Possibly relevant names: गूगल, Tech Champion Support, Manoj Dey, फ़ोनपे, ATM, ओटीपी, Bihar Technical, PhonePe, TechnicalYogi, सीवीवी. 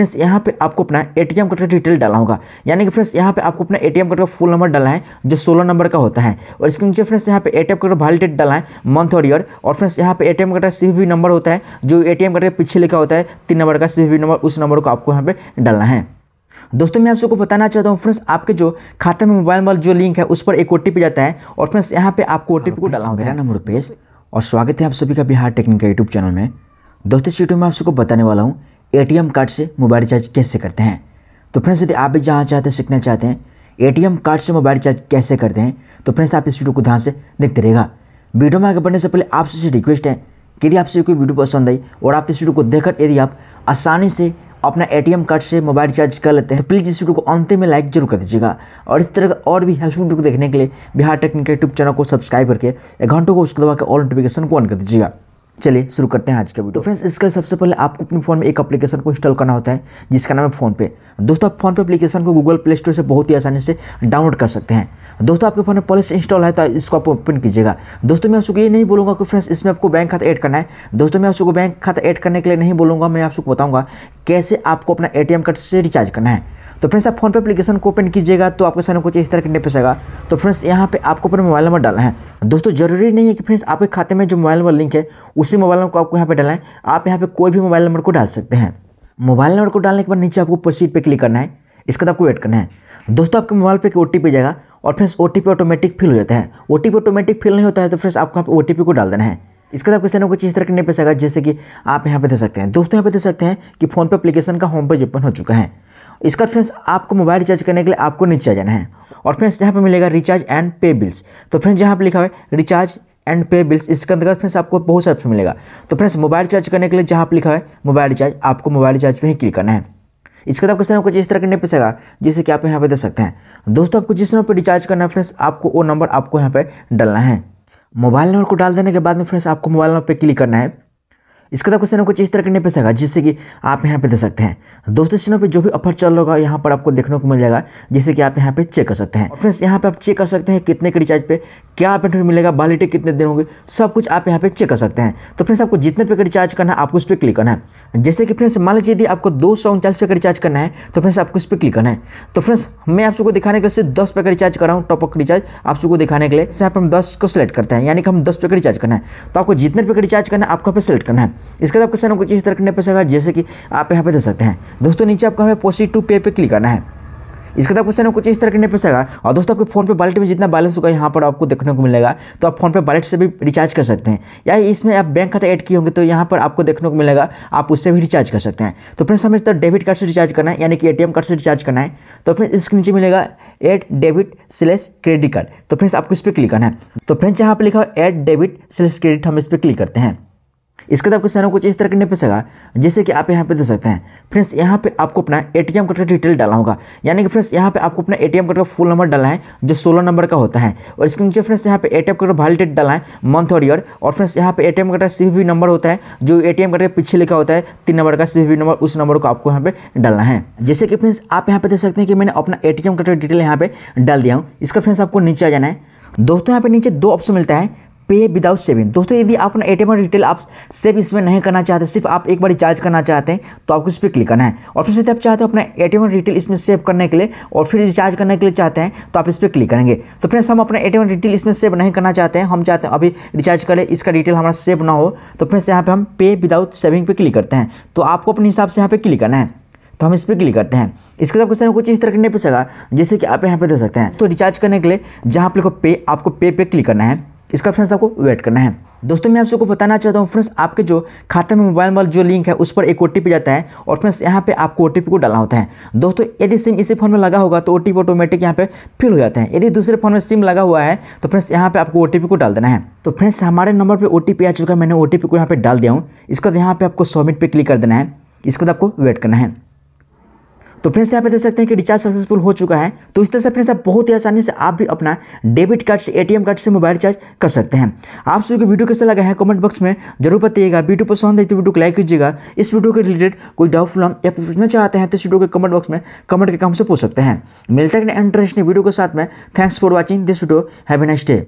Friends यहाँ पे आपको अपना एटीएम कार्ड का डिटेल डालना होगा, यानी कि फ्रेंड्स यहाँ पे आपको अपना एटीएम कार्ड का फुल नंबर डालना है जो 16 नंबर का होता है, और इसके नीचे फ्रेंड्स यहाँ पे एटीएम कार्ड का वैलिड डेट डालना है मंथ और ईयर। और फ्रेंड्स यहाँ पे एटीएम कार्ड का सीवीवी नंबर होता है जो एटीएम कार्ड के पीछे लिखा होता है 3 नंबर का सीवीवी नंबर, उस नंबर को आपको यहाँ पे डालना है। दोस्तों मैं आप सबको बताना चाहता हूँ फ्रेंड्स, आपके जो खाते में मोबाइल नंबर जो लिंक है उस पर एक ओटीपी जाता है और फ्रेंड्स यहाँ पे आपको ओटीपी को डालना होता है नंबर पेज। और स्वागत है आप सभी का बिहार टेक्निकल यूट्यूब चैनल में। दोस्तों इस वीडियो में आप सबको बताने वाला हूँ एटीएम कार्ड से मोबाइल रिचार्ज कैसे करते हैं। तो फ्रेंड्स यदि आप भी जहाँ चाहते हैं सीखना चाहते हैं एटीएम कार्ड से मोबाइल रिचार्ज कैसे करते हैं, तो फ्रेंड्स आप इस वीडियो को ध्यान से देखते रहेगा। वीडियो में आगे बढ़ने से पहले आपसे रिक्वेस्ट है कि यदि आपसे कोई वीडियो पसंद आई और आप इस वीडियो को देखकर यदि आप आसानी से अपना एटीएम कार्ड से मोबाइल रिचार्ज कर लेते हैं तो प्लीज़ इस वीडियो को अंत में लाइक जरूर कर दीजिएगा। और इस तरह का और भी हेल्पफुल वीडियो को देखने के लिए बिहार टेक्निकल यूट्यूब चैनल को सब्सक्राइब करके घंटों को उसको दबा के ऑल नोटिफिकेशन को ऑन कर दीजिएगा। चलिए शुरू करते हैं आज का वीडियो। तो फ्रेंड्स इसके लिए सबसे पहले आपको अपने फ़ोन में एक एप्लीकेशन को इंस्टॉल करना होता है जिसका नाम है फ़ोनपे। दोस्तों आप फ़ोनपे एप्लीकेशन को गूगल प्ले स्टोर से बहुत ही आसानी से डाउनलोड कर सकते हैं। दोस्तों आपके फोन में पहले से इंस्टॉल है तो इसको आप ओपन कीजिएगा। दोस्तों मैं आपको ये नहीं बोलूँगा कि फ्रेंड्स इसमें आपको बैंक खाता ऐड करना है। दोस्तों मैं आपको बैंक खाता ऐड करने के लिए नहीं बोलूँगा, मैं आपको बताऊँगा कैसे आपको अपना एटीएम कार्ड से रिचार्ज करना है। तो फ्रेंड्स आप फोन पे एप्लीकेशन को ओपन कीजिएगा तो आपके सामने कुछ इस तरह करने पेगा। तो फ्रेंड्स यहाँ पे आपको अपना मोबाइल नंबर डालना है। दोस्तों जरूरी नहीं है कि फ्रेंड्स आपके खाते में जो मोबाइल नंबर लिंक है उसी मोबाइल नंबर को आपको यहाँ पे डालना है। आप यहाँ पे कोई भी मोबाइल नंबर को डाल सकते हैं। मोबाइल नंबर को डालने के बाद नीचे आपको प्रोसीड पे क्लिक करना है, इसके बाद आपको वेट करना है। दोस्तों आपके मोबाइल पर ओटीपी जाएगा और फ्रेंड्स ओटीपी ऑटोमेटिक फिल हो जाता है। ओटीपी ऑटोमेटिक फिल नहीं होता है तो फ्रेंड्स आपको यहाँ पे ओटीपी को डाल देना है। इसके बाद आपको सामने कुछ इस तरह करने पेगा, जैसे कि आप यहाँ पे दे सकते हैं। दोस्तों यहाँ पे दे सकते हैं कि फोन पे एप्लीकेशन का होम पेज ओपन हो चुका है। इसका फ्रेंड्स आपको मोबाइल रिचार्ज करने के लिए आपको नीचे आ जाना है और फ्रेंड्स यहाँ पे मिलेगा रिचार्ज एंड पे बिल्स। तो फ्रेंड्स यहाँ पे लिखा हुआ है रिचार्ज एंड पे बिल्स, इसके अंतर्गत फ्रेंड्स आपको बहुत सारे ऑप्शन मिलेगा। तो फ्रेंड्स मोबाइल रिचार्ज करने के लिए जहाँ पे लिखा है मोबाइल रिचार्ज, आपको मोबाइल रिचार्ज पर ही क्लिक करना है। इसके बाद आपको सामने कुछ इस तरह करने पेगा, जिससे कि आप यहाँ पर दे सकते हैं। दोस्तों आपको जिस नंबर पर रिचार्ज करना है फ्रेंड्स आपको वो नंबर आपको यहाँ पर डालना है। मोबाइल नंबर को डाल देने के बाद में फ्रेंड्स आपको मोबाइल नंबर पर क्लिक करना है। इसके बाद आपको चैनल को चेंज तरह करने पे सका, जिससे कि आप यहाँ पे दे सकते हैं। दोस्तों चैनल पे जो भी ऑफर चल रहा होगा यहाँ पर आपको देखने को मिल जाएगा, जिससे कि आप यहाँ पे चेक कर सकते हैं। फ्रेंड्स यहाँ पे आप चेक कर सकते हैं कितने के रिचार्ज पे क्या आप मिलेगा, वैलिडिटी कितने दिन होगी, सब कुछ आप यहाँ पे चेक कर सकते हैं। तो फ्रेंड्स आपको जितने पे का रिचार्ज करना है आपको उस पर क्लिक करना है। जैसे कि फ्रेंड्स मान लीजिए यदि आपको 249 पे का रिचार्ज करना है तो फ्रेंड्स आपको उस पर क्लिक करना है। तो फ्रेंड्स मैं आप सबको दिखाने के लिए सिर्फ 10 पे का रिचार्ज कर रहा हूँ, टॉपअप रिचार्ज आप सबको दिखाने के लिए। यहाँ पर हम 10 को सिलेक्ट करते हैं, यानी कि हम 10 पे का रिचार्ज करना है। तो आपको जितने पे का रिचार्ज करना है आपको यहाँ पे सिलेक्ट करना है। इसके बाद आपको सामने कुछ इस तरह करने पे सका, जैसे कि आप यहाँ पे दे सकते हैं। दोस्तों नीचे आपको हमें प्रोसीड टू पे पे क्लिक करना है। इसके बाद आपको सामने कुछ इस तरह करने पे सका। और दोस्तों आपके फोन पे वॉलेट में जितना बैलेंस होगा यहाँ पर आपको देखने को मिलेगा। तो आप फोन पे वॉलेट से भी रिचार्ज कर सकते हैं, या इसमें आप बैंक खाता ऐड किए होंगे तो यहाँ पर आपको देखने को मिलेगा, आप उससे भी रिचार्ज कर सकते हैं। तो फ्रेंड्स हमें डेबिट कार्ड से रिचार्ज करना है, यानी कि एटीएम कार्ड से रिचार्ज करना है। तो फ्रेंड्स इसके नीचे मिलेगा add debit slash credit card, तो फ्रेंड्स आपको इस पर क्लिक करना है। तो फ्रेंड्स यहाँ पर लिखा है एड डेबिट स्लेस क्रेडिट, हम इस पर क्लिक करते हैं। इसके बाद आपको सामने कुछ इस तरह करने पे सका, जैसे कि आप यहाँ पे दे सकते हैं। फ्रेंड्स यहाँ पे आपको अपना एटीएम कार्ड का डिटेल डालना होगा, यानी कि फ्रेंड्स यहाँ पे आपको अपना एटीएम कार्ड का फुल नंबर डालना है जो 16 नंबर का होता है। और इसके नीचे फ्रेंड्स यहाँ पे एटीएम कार्ड का वैलिड डेट डालना है मंथ और ईयर। और फ्रेंड्स यहाँ पे एटीएम कार्ड का सीवीवी नंबर होता है जो एटीएम कार्ड के पीछे लिखा होता है 3 नंबर का सीवीवी नंबर, उस नंबर को आपको यहाँ पे डालना है। जैसे कि फ्रेंड्स आप यहाँ पे देख सकते हैं कि मैंने अपना एटीएम कार्ड का डिटेल यहाँ पे डाल दिया हूँ। इसका फ्रेंड्स आपको नीचे आ जाना है। दोस्तों यहाँ पे नीचे 2 ऑप्शन मिलता है, पे विदाउट सेविंग। दोस्तों यदि आप अपना एटीएम कार्ड डिटेल आप सेव इसमें नहीं करना चाहते, सिर्फ आप एक बार रिचार्ज करना चाहते हैं तो आपको इस पर क्लिक करना है। और फिर यदि आप चाहते हो अपना एटीएम कार्ड डिटेल इसमें सेव करने के लिए और फिर रिचार्ज करने के लिए चाहते हैं तो आप इस पर क्लिक करेंगे। तो फ्रेंड्स हम अपना एटीएम कार्ड डिटेल इसमें सेव नहीं करना चाहते हैं, हम चाहते हैं अभी रिचार्ज करें, इसका डिटेल हमारा सेव ना हो। तो फ्रेंड्स यहाँ पर हम पे विदाउट सेविंग पर क्लिक करते हैं। तो आपको अपने हिसाब से यहाँ पर क्लिक करना है, तो हम इस पर क्लिक करते हैं। इसके बाद क्वेश्चन कुछ इस तरह करने पे सका, जैसे कि आप यहाँ पर दे सकते हैं। तो रिचार्ज करने के लिए जहाँ पर पे आपको पे पर क्लिक करना है। इसका फ्रेंड्स आपको वेट करना है। दोस्तों मैं आप सबको बताना चाहता हूँ फ्रेंड्स, आपके जो खाते में मोबाइल नंबर जो लिंक है उस पर एक ओटीपी जाता है और फ्रेंड्स यहाँ पे आपको ओटीपी को डालना होता है। दोस्तों यदि सिम इसी फोन में लगा होगा तो ओटीपी ऑटोमेटिक यहाँ पे फिल हो जाता है। यदि दूसरे फोन में सिम लगा हुआ है तो फ्रेंड्स यहाँ पे आपको ओटीपी को डाल देना है। तो फ्रेंड्स हमारे नंबर पर ओटीपी आ चुका है, मैंने ओटीपी को यहाँ पे डाल दिया हूँ। इसके बाद यहाँ पे आपको सबमिट पर क्लिक कर देना है। इसके बाद आपको वेट करना है। तो फ्रेंड्स यहाँ पे देख सकते हैं कि रिचार्ज सक्सेसफुल हो चुका है। तो इस तरह से फ्रेंड्स आप बहुत ही आसानी से आप भी अपना डेबिट कार्ड से एटीएम कार्ड से मोबाइल रिचार्ज कर सकते हैं। आप सभी को वीडियो कैसा लगा है कमेंट बॉक्स में जरूर बताइएगा। वीडियो पसंद है तो वीडियो को लाइक कीजिएगा। इस वीडियो के रिलेटेड कोई डाउटफुल हम या पूछना चाहते हैं तो इस वीडियो के कमेंट बॉक्स में कमेंट के काम से पूछ सकते हैं। मिलता है इंटरेस्टिंग वीडियो के साथ में। Thanks for watching this video. Have a nice day.